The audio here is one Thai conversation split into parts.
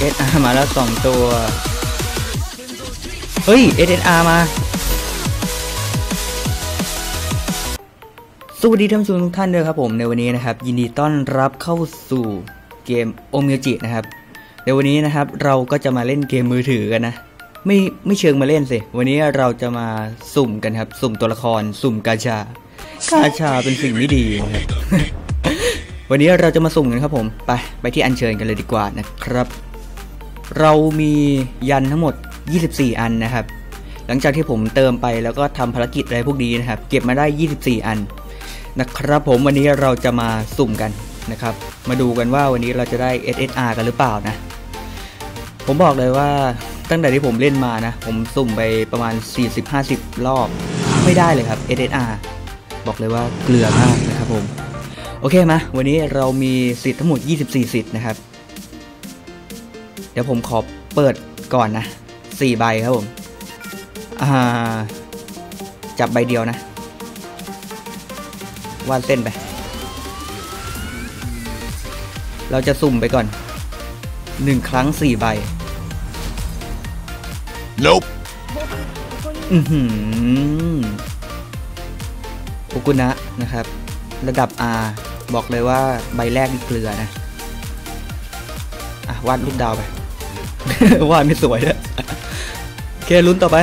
SSR มาแล้ว2ตัวเฮ้ย SSR มาสวัสดีท่านผู้ชมทุกท่านด้วยครับผมในวันนี้นะครับยินดีต้อนรับเข้าสู่เกมโอเมจินะครับในวันนี้นะครับเราก็จะมาเล่นเกมมือถือกันนะไม่เชิงมาเล่นสิวันนี้เราจะมาสุ่มกันครับสุ่มตัวละครสุ่มกาชากาชาเป็นสิ่งไม่ดี วันนี้เราจะมาสุ่มกันครับผมไปที่อัญเชิญกันเลยดีกว่านะครับเรามียันทั้งหมด24อันนะครับหลังจากที่ผมเติมไปแล้วก็ทำภารกิจอะไรพวกนี้นะครับเก็บมาได้24อันนะครับผมวันนี้เราจะมาสุ่มกันนะครับมาดูกันว่าวันนี้เราจะได้ SSR กันหรือเปล่านะผมบอกเลยว่าตั้งแต่ที่ผมเล่นมานะผมสุ่มไปประมาณ 40-50 รอบไม่ได้เลยครับ SSR บอกเลยว่าเกลือมากนะครับผมโอเคมาวันนี้เรามีสิทธิ์ทั้งหมด24สิทธิ์นะครับเดี๋ยวผมขอเปิดก่อนนะ4ใบครับผมจับใบเดียวนะวาดเส้นไปเราจะสุ่มไปก่อน1ครั้ง4ใบ Nope โอกุนะนะครับระดับ R บอกเลยว่าใบแรกนี่เกลือนะวาดลูกดาวไป วาดไม่สวยเลยโอเคลุ้นต่อไป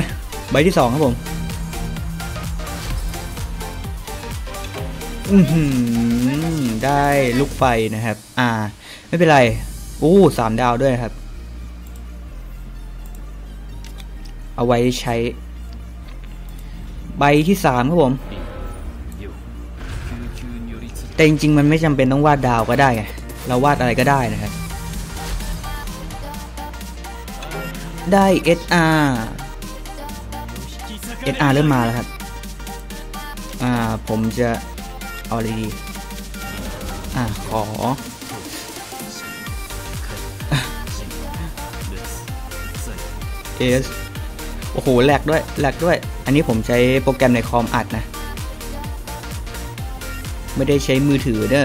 ใบที่2ครับผมได้ลูกไฟนะครับไม่เป็นไร3ดาวด้วยครับเอาไว้ใช้ใบที่3ครับผมแต่จริงๆมันไม่จำเป็นต้องวาดดาวก็ได้ไงเราวาดอะไรก็ได้นะครับได้ SR เริ่มมาแล้วครับผมจะเอาอะไรดีขอS โอ้โหแหลกด้วยอันนี้ผมใช้โปรแกรมในคอมอัดนะไม่ได้ใช้มือถือเด้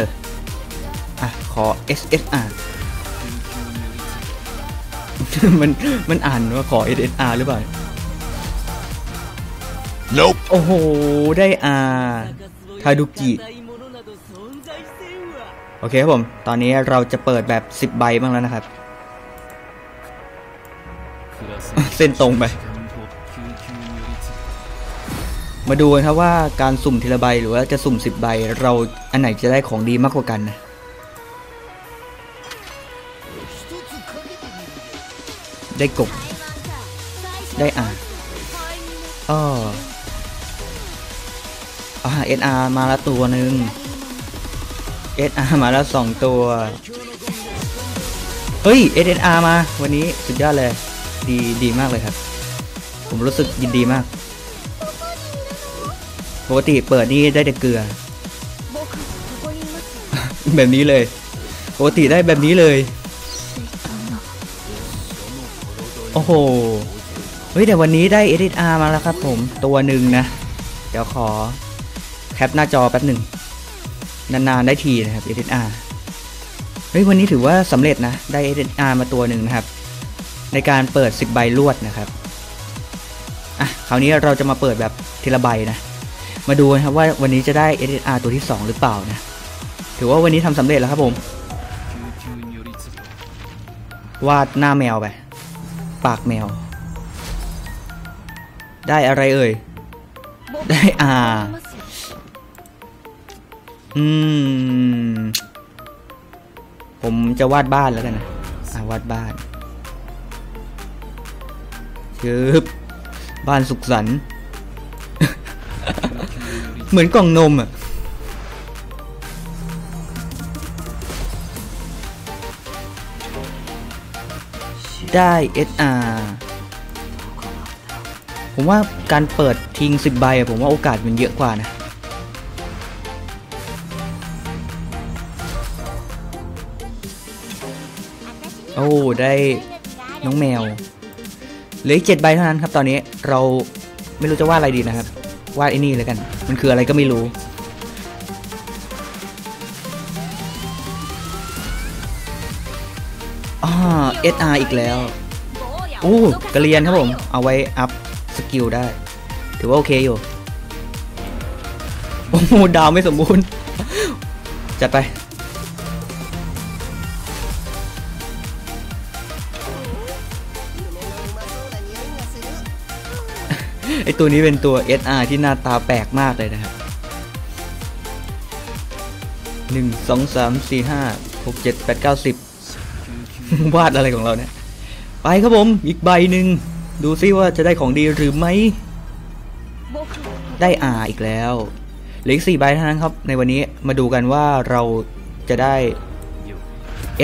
อขอ SSR มันอ่านว่าขอ SSR หรือเปล่า Nope โอ้โหได้ R ทาดุกิโอเคครับผมตอนนี้เราจะเปิดแบบ10ใบบ้างแล้วนะครับเส้นตรงไปมาดูกันครับว่าการสุ่มทีละใบหรือว่าจะสุ่ม10ใบเราอันไหนจะได้ของดีมากกว่ากันนะได้กบได้SR มาแล้วตัวหนึ่ง SR มาแล้ว2ตัวเฮ้ย SSR มาวันนี้สุดยอดเลยดีมากเลยครับผมรู้สึกยินดีมากปกติเปิดนี่ได้แต่เกลือแบบนี้เลยปกติได้แบบนี้เลยโอ้โหเฮ้ยแต่วันนี้ได้ SSR มาแล้วครับผมตัวหนึ่งนะเดี๋ยวขอแคปหน้าจอแป๊บหนึ่งนานๆได้ทีนะครับ SSR เฮ้ยวันนี้ถือว่าสำเร็จนะได้ SSR มาตัวหนึ่งนะครับในการเปิด10ใบรวดนะครับคราวนี้เราจะมาเปิดแบบทีละใบนะมาดูนะครับว่าวันนี้จะได้ SSR ตัวที่2หรือเปล่านะถือว่าวันนี้ทำสำเร็จแล้วครับผมวาดหน้าแมวไปปากแมวได้อะไรเอ่ยได้ R ผมจะวาดบ้านแล้วกันนะวาดบ้านคือบ้านสุขสันต์เหมือนกล่องนมได้ SR ผมว่าการเปิดทิ้ง10ใบผมว่าโอกาสมันเยอะกว่านะโอ้ได้น้องแมวเหลืออีก7ใบเท่านั้นครับตอนนี้เราไม่รู้จะวาดอะไรดีนะครับวาดไอ้นี่เลยกันมันคืออะไรก็ไม่รู้ SR อีกแล้วโอ้กระเรียนครับผมเอาไว้อัพสกิลได้ถือว่าโอเคอยู่โอ้โหดาวไม่สมบูรณ์จัดไปไอตัวนี้เป็นตัว SR ที่หน้าตาแปลกมากเลยนะครับ1 2 3 4 5 6 7 8 9 10วาดอะไรของเราเนี่ยไปครับผมอีกใบหนึ่งดูซิว่าจะได้ของดีหรือไม่ได้อีกแล้วเหลืออีก4ใบเท่านั้นครับในวันนี้มาดูกันว่าเราจะได้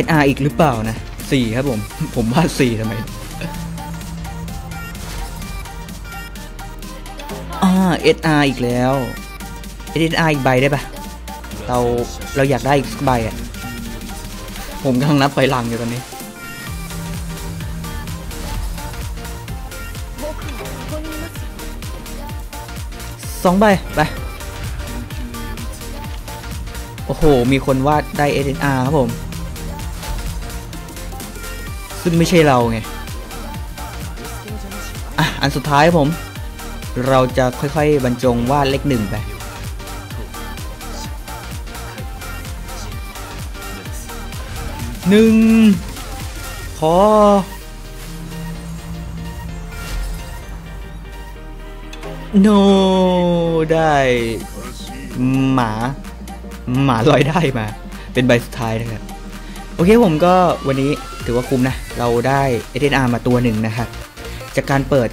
SR อีกหรือเปล่านะ4ครับผมวาด4ทำไมSR อีกแล้ว SR อีกใบได้ปะเราอยากได้อีกใบอ่ะผมกำลังนับไปหลังอยู่ตอนนี้2ใบไปโอ้โหมีคนวาดได้ SSR ครับผมซึ่งไม่ใช่เราไงอันสุดท้ายผมเราจะค่อยๆบรรจงวาดเลข1ไป1ขอโนได้หมาลอยได้มาเป็นใบสุดท้ายนะครับโอเคผมก็วันนี้ถือว่าคุ้มนะเราได้ SSR มาตัวหนึ่งนะครับจากการเปิด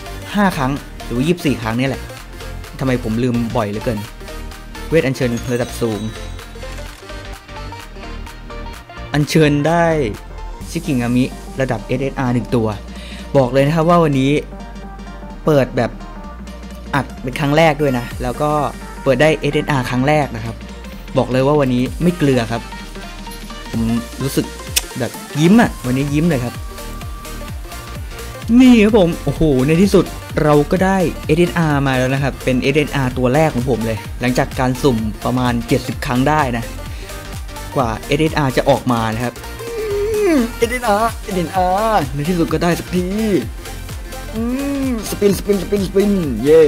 25ครั้งหรือ24ครั้งนี่แหละทำไมผมลืมบ่อยเหลือเกินเวทอัญเชิญระดับสูงอัญเชิญได้ชิกิงามิระดับ SSR 1ตัวบอกเลยนะครับว่าวันนี้เปิดแบบอัดเป็นครั้งแรกด้วยนะแล้วก็เปิดได้ SSR ครั้งแรกนะครับบอกเลยว่าวันนี้ไม่เกลือครับผมรู้สึกแบบยิ้มอ่ะวันนี้ยิ้มเลยครับนี่ครับผมโอ้โหในที่สุดเราก็ได้ SSR มาแล้วนะครับเป็น SSR ตัวแรกของผมเลยหลังจากการสุ่มประมาณ70ครั้งได้นะกว่า SSR จะออกมานะครับ SSR ในที่สุดก็ได้สักทีสปินเย่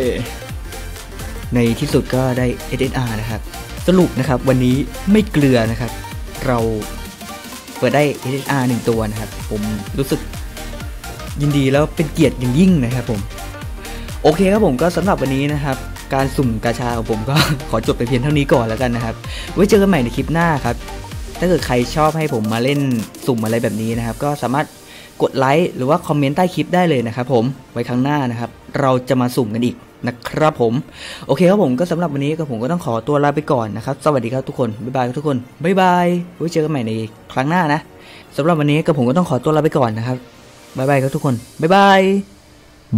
ในที่สุดก็ได้ SSR นะครับสรุปนะครับวันนี้ไม่เกลือนะครับเราเปิดได้ SSR 1ตัวนะครับผมรู้สึกยินดีแล้วเป็นเกียรติอย่างยิ่งนะครับผมโอเคครับผมก็สำหรับวันนี้นะครับการสุ่มกาชาของผมก็ ขอจบไปเพียงเท่านี้ก่อนแล้วกันนะครับไว้เจอกันใหม่ในคลิปหน้าครับถ้าเกิดใครชอบให้ผมมาเล่นสุ่มอะไรแบบนี้นะครับก็สามารถกดไลค์หรือว่าคอมเมนต์ใต้คลิปได้เลยนะครับผมไว้ครั้งหน้านะครับเราจะมาสุ่มกันอีกนะครับผมโอเคครับผมก็สำหรับวันนี้ก็ผมก็ต้องขอตัวลาไปก่อนนะครับสวัสดีครับทุกคนบ๊ายบายทุกคนบ๊ายบายไว้เจอกันใหม่ในครั้งหน้านะสำหรับวันนี้ก็ผมก็ต้องขอตัวลาไปก่อนนะครับบ๊ายบายครับทุกคนบ๊ายบาย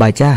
บายจ้า